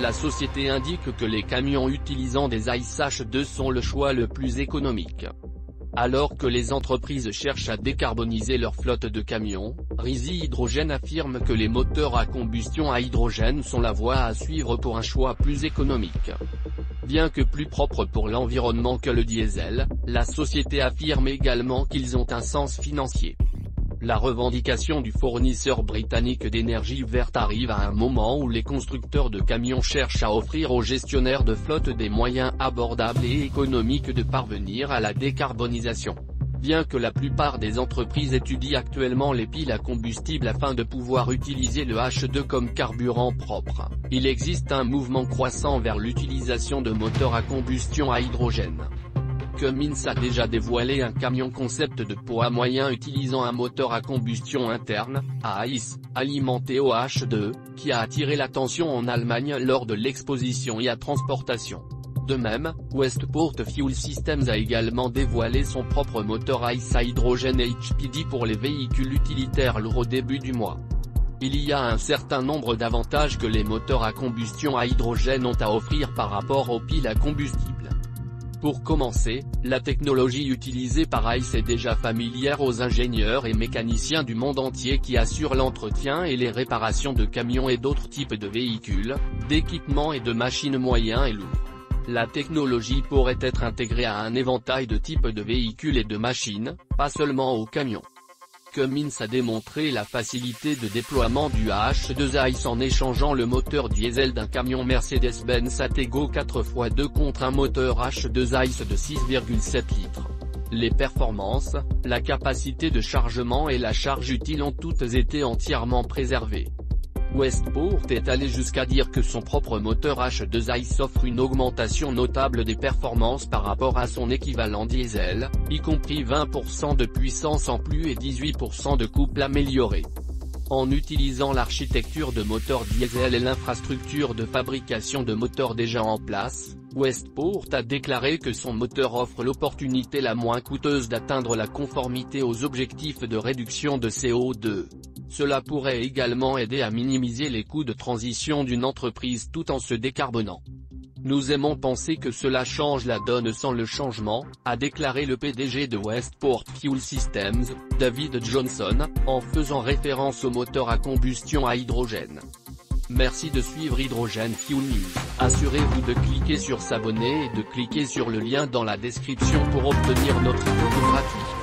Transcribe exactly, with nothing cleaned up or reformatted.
la société indique que les camions utilisant des I C H deux sont le choix le plus économique. Alors que les entreprises cherchent à décarboniser leur flotte de camions, Ryze Hydrogen affirme que les moteurs à combustion à hydrogène sont la voie à suivre pour un choix plus économique. Bien que plus propre pour l'environnement que le diesel, la société affirme également qu'ils ont un sens financier. La revendication du fournisseur britannique d'énergie verte arrive à un moment où les constructeurs de camions cherchent à offrir aux gestionnaires de flotte des moyens abordables et économiques de parvenir à la décarbonisation. Bien que la plupart des entreprises étudient actuellement les piles à combustible afin de pouvoir utiliser le H deux comme carburant propre, il existe un mouvement croissant vers l'utilisation de moteurs à combustion à hydrogène. Cummins a déjà dévoilé un camion concept de poids moyen utilisant un moteur à combustion interne, A I C E, alimenté au H deux, qui a attiré l'attention en Allemagne lors de l'exposition I A A Transportation. De même, Westport Fuel Systems a également dévoilé son propre moteur I C E à hydrogène et H P D pour les véhicules utilitaires lourds au début du mois. Il y a un certain nombre d'avantages que les moteurs à combustion à hydrogène ont à offrir par rapport aux piles à combustible. Pour commencer, la technologie utilisée par I C E est déjà familière aux ingénieurs et mécaniciens du monde entier qui assurent l'entretien et les réparations de camions et d'autres types de véhicules, d'équipements et de machines moyens et lourds. La technologie pourrait être intégrée à un éventail de types de véhicules et de machines, pas seulement aux camions. Cummins a démontré la facilité de déploiement du H deux I C E en échangeant le moteur diesel d'un camion Mercedes-Benz Atego quatre fois deux contre un moteur H deux I C E de six virgule sept litres. Les performances, la capacité de chargement et la charge utile ont toutes été entièrement préservées. Westport est allé jusqu'à dire que son propre moteur H deux I C E offre une augmentation notable des performances par rapport à son équivalent diesel, y compris vingt pour cent de puissance en plus et dix-huit pour cent de couple amélioré. En utilisant l'architecture de moteur diesel et l'infrastructure de fabrication de moteurs déjà en place, Westport a déclaré que son moteur offre l'opportunité la moins coûteuse d'atteindre la conformité aux objectifs de réduction de C O deux. Cela pourrait également aider à minimiser les coûts de transition d'une entreprise tout en se décarbonant. Nous aimons penser que cela change la donne sans le changement, a déclaré le P D G de Westport Fuel Systems, David Johnson, en faisant référence au moteur à combustion à hydrogène. Merci de suivre Hydrogen Fuel News. Assurez-vous de cliquer sur s'abonner et de cliquer sur le lien dans la description pour obtenir notre vidéo gratuite.